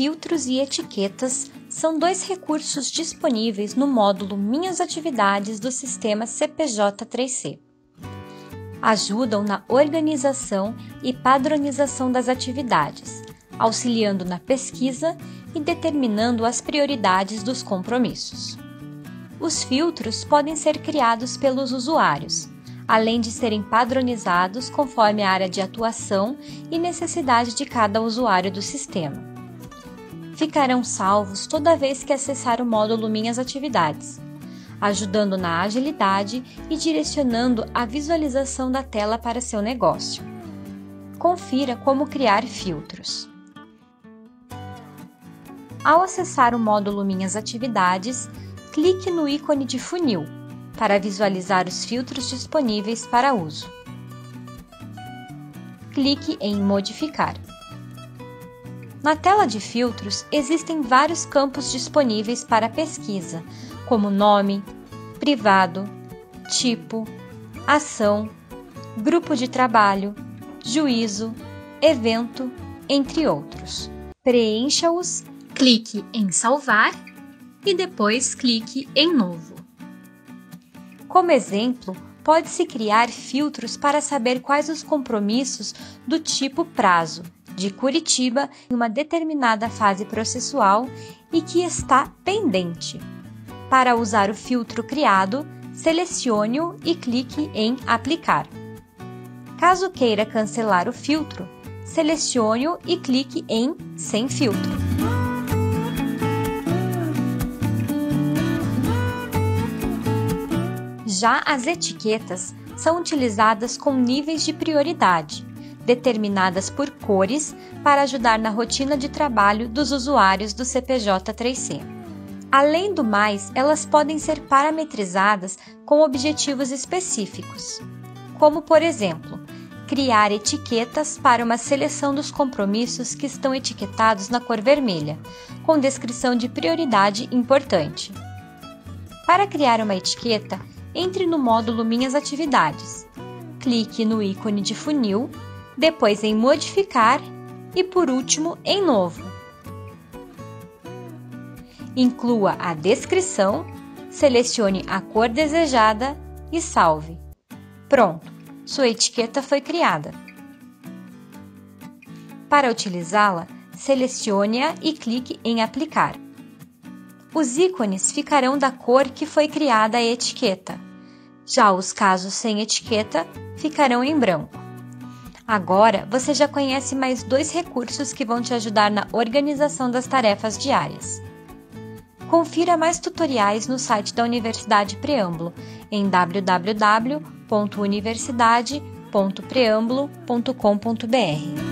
filtros e etiquetas são dois recursos disponíveis no módulo Minhas Atividades do Sistema CPJ-3C. Ajudam na organização e padronização das atividades, auxiliando na pesquisa e determinando as prioridades dos compromissos. Os filtros podem ser criados pelos usuários, além de serem padronizados conforme a área de atuação e necessidade de cada usuário do sistema. Ficarão salvos toda vez que acessar o módulo Minhas Atividades, ajudando na agilidade e direcionando a visualização da tela para seu negócio. Confira como criar filtros. Ao acessar o módulo Minhas Atividades, clique no ícone de funil para visualizar os filtros disponíveis para uso. Clique em Modificar. Na tela de filtros, existem vários campos disponíveis para pesquisa, como nome, privado, tipo, ação, grupo de trabalho, juízo, evento, entre outros. Preencha-os, clique em Salvar e depois clique em Novo. Como exemplo, pode-se criar filtros para saber quais os compromissos do tipo prazo de Curitiba em uma determinada fase processual e que está pendente. Para usar o filtro criado, selecione-o e clique em Aplicar. Caso queira cancelar o filtro, selecione-o e clique em Sem filtro. Já as etiquetas são utilizadas com níveis de prioridade, determinadas por cores, para ajudar na rotina de trabalho dos usuários do CPJ-3C. Além do mais, elas podem ser parametrizadas com objetivos específicos, como, por exemplo, criar etiquetas para uma seleção dos compromissos que estão etiquetados na cor vermelha, com descrição de prioridade importante. Para criar uma etiqueta, entre no módulo Minhas Atividades, clique no ícone de funil, depois em Modificar e, por último, em Novo. Inclua a descrição, selecione a cor desejada e salve. Pronto, sua etiqueta foi criada. Para utilizá-la, selecione-a e clique em Aplicar. Os ícones ficarão da cor que foi criada a etiqueta. Já os casos sem etiqueta ficarão em branco. Agora, você já conhece mais dois recursos que vão te ajudar na organização das tarefas diárias. Confira mais tutoriais no site da Universidade Preâmbulo em www.universidade.preambulo.com.br.